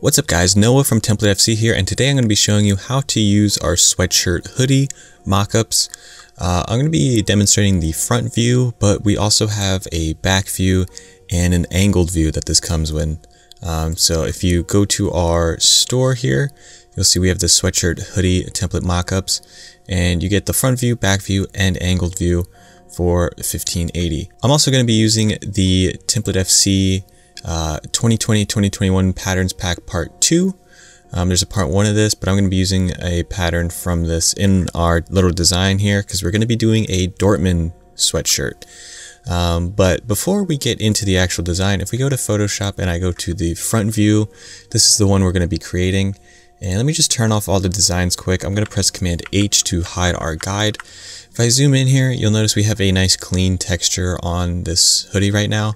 What's up guys, Noah from TemplateFC here, and today I'm going to be showing you how to use our sweatshirt hoodie mockups. I'm going to be demonstrating the front view, but we also have a back view and an angled view that this comes in. So if you go to our store here, you'll see we have the sweatshirt hoodie template mockups, and you get the front view, back view, and angled view for $15.80. I'm also going to be using the TemplateFC 2020-2021 Patterns Pack Part 2. There's a Part 1 of this, but I'm going to be using a pattern from this in our little design here because we're going to be doing a Dortmund sweatshirt. But before we get into the actual design, if we go to Photoshop and I go to the front view, this is the one we're going to be creating. And let me just turn off all the designs quick. I'm going to press Command-H to hide our guide. If I zoom in here, you'll notice we have a nice clean texture on this hoodie right now.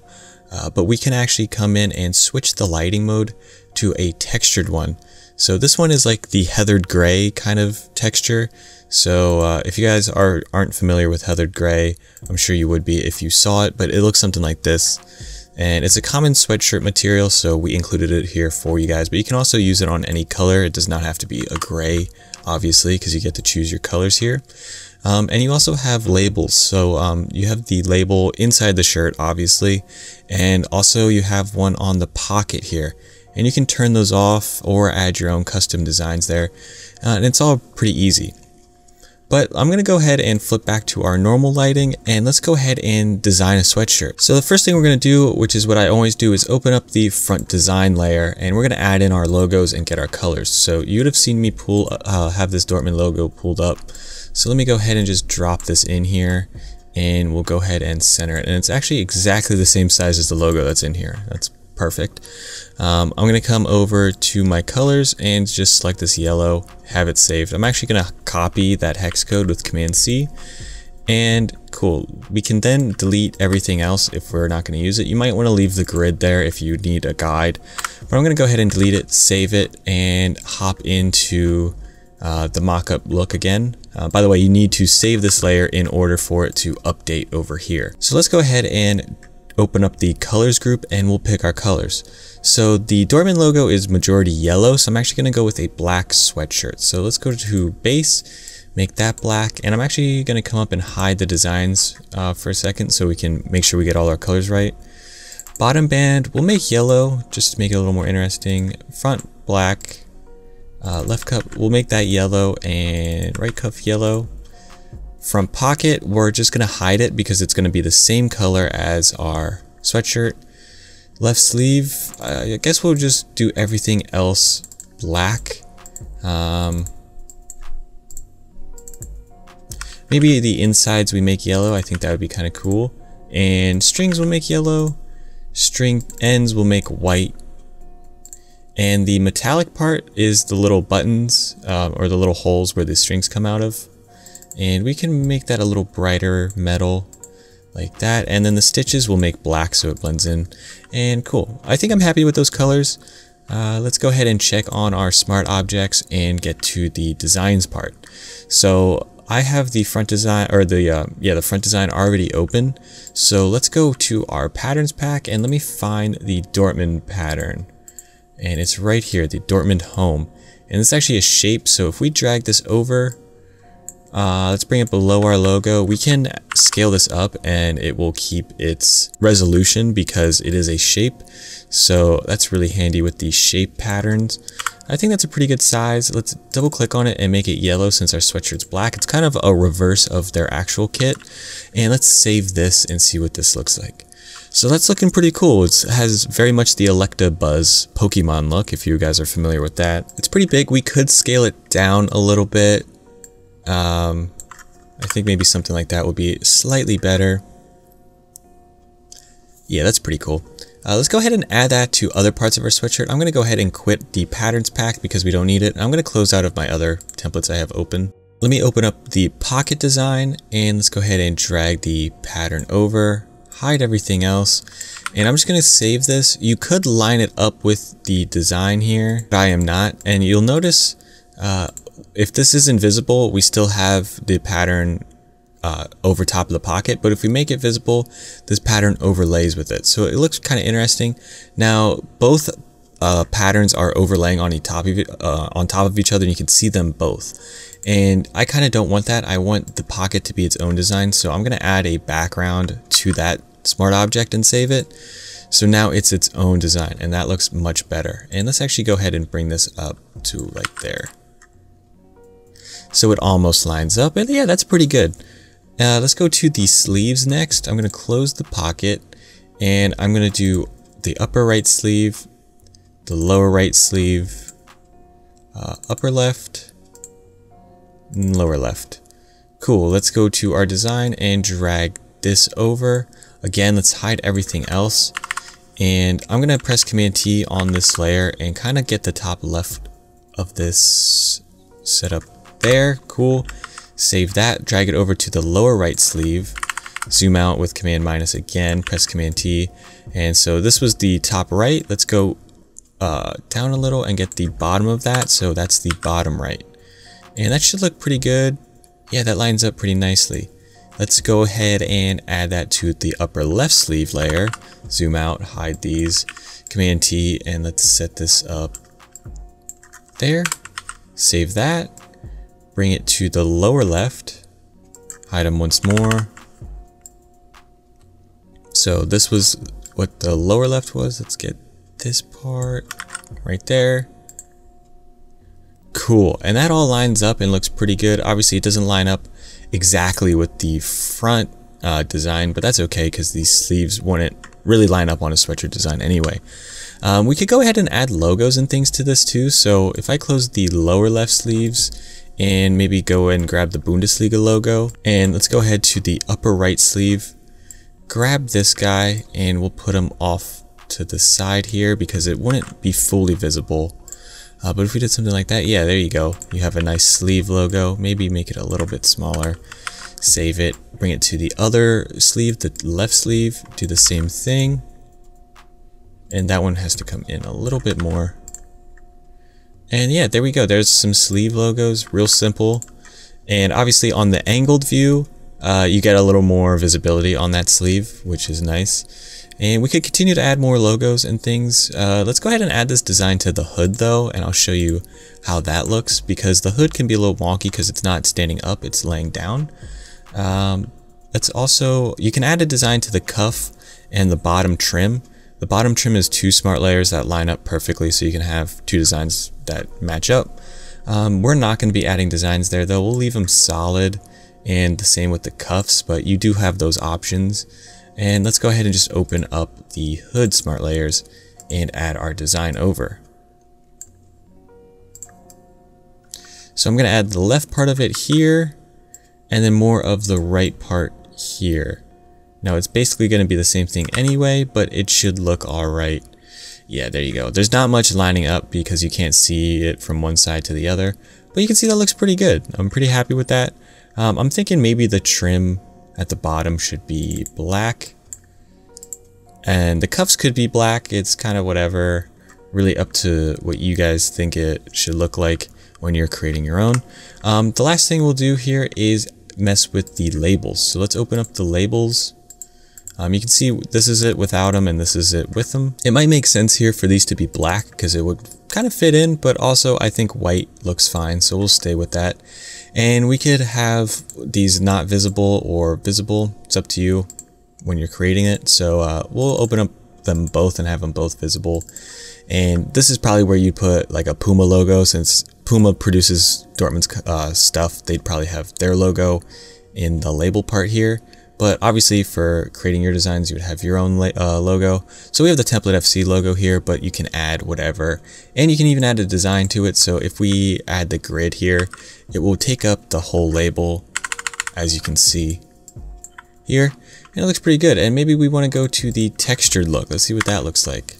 But we can actually come in and switch the lighting mode to a textured one. So this one is like the heathered gray kind of texture. So if you guys aren't familiar with heathered gray, I'm sure you would be if you saw it, but it looks something like this. And it's a common sweatshirt material, so we included it here for you guys, but you can also use it on any color. It does not have to be a gray, obviously, because you get to choose your colors here. And you also have labels, so you have the label inside the shirt, obviously, and also you have one on the pocket here, and you can turn those off or add your own custom designs there, and it's all pretty easy. But I'm going to go ahead and flip back to our normal lighting, and let's go ahead and design a sweatshirt. So the first thing we're going to do, which is what I always do, is open up the front design layer, and we're going to add in our logos and get our colors. So you would have seen me have this Dortmund logo pulled up. So let me go ahead and just drop this in here, and we'll go ahead and center it. And it's actually exactly the same size as the logo that's in here. That's perfect. I'm going to come over to my colors and just select this yellow, have it saved. I'm actually going to copy that hex code with Command C, and cool. We can then delete everything else if we're not going to use it. You might want to leave the grid there if you need a guide, but I'm going to go ahead and delete it, save it, and hop into the mockup look again. By the way, you need to save this layer in order for it to update over here. So let's go ahead and open up the colors group, and we'll pick our colors. So the Dortmund logo is majority yellow, so I'm actually going to go with a black sweatshirt. So let's go to base, make that black, and I'm actually going to come up and hide the designs for a second so we can make sure we get all our colors right. Bottom band, we'll make yellow just to make it a little more interesting. Front black, left cup, we'll make that yellow, and right cuff yellow. Front pocket, we're just going to hide it because it's going to be the same color as our sweatshirt. Left sleeve, I guess we'll just do everything else black. Maybe the insides we make yellow. I think that would be kind of cool. And strings will make yellow. String ends will make white. And the metallic part is the little buttons or the little holes where the strings come out of. And we can make that a little brighter metal like that. And then the stitches will make black so it blends in. And cool. I think I'm happy with those colors. Let's go ahead and check on our smart objects and get to the designs part. So I have the front design or the front design already open. So let's go to our patterns pack and let me find the Dortmund pattern. And it's right here, the Dortmund home. And it's actually a shape. So if we drag this over, let's bring it below our logo. We can scale this up and it will keep its resolution because it is a shape. So that's really handy with the shape patterns. I think that's a pretty good size. Let's double click on it and make it yellow since our sweatshirt's black. It's kind of a reverse of their actual kit. And let's save this and see what this looks like. So that's looking pretty cool. It has very much the Electabuzz Pokemon look, if you guys are familiar with that. It's pretty big. We could scale it down a little bit. I think maybe something like that would be slightly better. Yeah, that's pretty cool. Let's go ahead and add that to other parts of our sweatshirt. I'm going to go ahead and quit the patterns pack because we don't need it. I'm going to close out of my other templates I have open. Let me open up the pocket design and let's go ahead and drag the pattern over, hide everything else. And I'm just going to save this. You could line it up with the design here, but I am not. And you'll notice, if this is invisible, we still have the pattern over top of the pocket, but if we make it visible, this pattern overlays with it. So it looks kind of interesting. Now, both patterns are overlaying on top of each other, and you can see them both. And I kind of don't want that. I want the pocket to be its own design, so I'm going to add a background to that smart object and save it. So now it's its own design, and that looks much better. And let's actually go ahead and bring this up to right there. So it almost lines up, and yeah, that's pretty good. Let's go to the sleeves next. I'm going to close the pocket, and I'm going to do the upper right sleeve, the lower right sleeve, upper left, and lower left. Cool, let's go to our design and drag this over. Again, let's hide everything else. And I'm going to press Command T on this layer and kind of get the top left of this set up there. Cool. Save that, drag it over to the lower right sleeve, zoom out with Command minus again, press Command T. And so this was the top right. Let's go down a little and get the bottom of that. So that's the bottom right. And that should look pretty good. Yeah, that lines up pretty nicely. Let's go ahead and add that to the upper left sleeve layer. Zoom out, hide these, Command T, and let's set this up there. Save that, bring it to the lower left, hide them once more. So this was what the lower left was. Let's get this part right there. Cool, and that all lines up and looks pretty good. Obviously it doesn't line up exactly with the front design, but that's okay because these sleeves wouldn't really line up on a sweatshirt design anyway. We could go ahead and add logos and things to this too. So if I close the lower left sleeves and maybe go and grab the Bundesliga logo, and let's go ahead to the upper right sleeve, grab this guy, and we'll put him off to the side here because it wouldn't be fully visible. But if we did something like that, yeah, there you go. You have a nice sleeve logo. Maybe make it a little bit smaller. Save it, bring it to the other sleeve, the left sleeve, do the same thing. And that one has to come in a little bit more. And yeah, there we go. There's some sleeve logos, real simple. And obviously on the angled view, you get a little more visibility on that sleeve, which is nice. And we could continue to add more logos and things. Let's go ahead and add this design to the hood though, and I'll show you how that looks, because the hood can be a little wonky because it's not standing up, it's laying down. Let's also, you can add a design to the cuff and the bottom trim. The bottom trim is two smart layers that line up perfectly, so you can have two designs that match up. We're not going to be adding designs there though, we'll leave them solid, and the same with the cuffs, but you do have those options. And let's go ahead and just open up the hood smart layers and add our design over. So I'm going to add the left part of it here, and then more of the right part here. Now it's basically going to be the same thing anyway, but it should look all right. Yeah, there you go. There's not much lining up because you can't see it from one side to the other, but you can see that looks pretty good. I'm pretty happy with that. I'm thinking maybe the trim at the bottom should be black, and the cuffs could be black. It's kind of whatever, really up to what you guys think it should look like when you're creating your own. The last thing we'll do here is mess with the labels. So let's open up the labels. You can see this is it without them and this is it with them. It might make sense here for these to be black because it would kind of fit in, but also I think white looks fine, so we'll stay with that. And we could have these not visible or visible. It's up to you when you're creating it. So we'll open up them both and have them both visible. And this is probably where you put like a Puma logo, since Puma produces Dortmund's stuff. They'd probably have their logo in the label part here. But obviously for creating your designs, you would have your own logo. So we have the TemplateFC logo here, but you can add whatever. And you can even add a design to it. So if we add the grid here, it will take up the whole label, as you can see here. And it looks pretty good. And maybe we want to go to the textured look. Let's see what that looks like.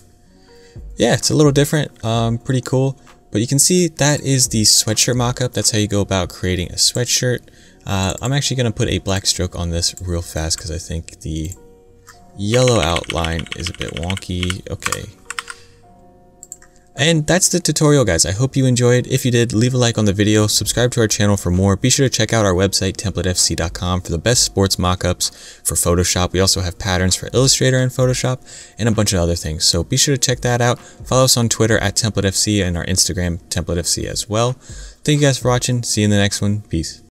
Yeah, it's a little different, pretty cool. But you can see that is the sweatshirt mock-up. That's how you go about creating a sweatshirt. I'm actually going to put a black stroke on this real fast because I think the yellow outline is a bit wonky. Okay. And that's the tutorial, guys. I hope you enjoyed. If you did, leave a like on the video, subscribe to our channel for more. Be sure to check out our website, TemplateFC.com, for the best sports mockups for Photoshop. We also have patterns for Illustrator and Photoshop and a bunch of other things. So be sure to check that out. Follow us on Twitter at TemplateFC and our Instagram, TemplateFC as well. Thank you guys for watching. See you in the next one. Peace.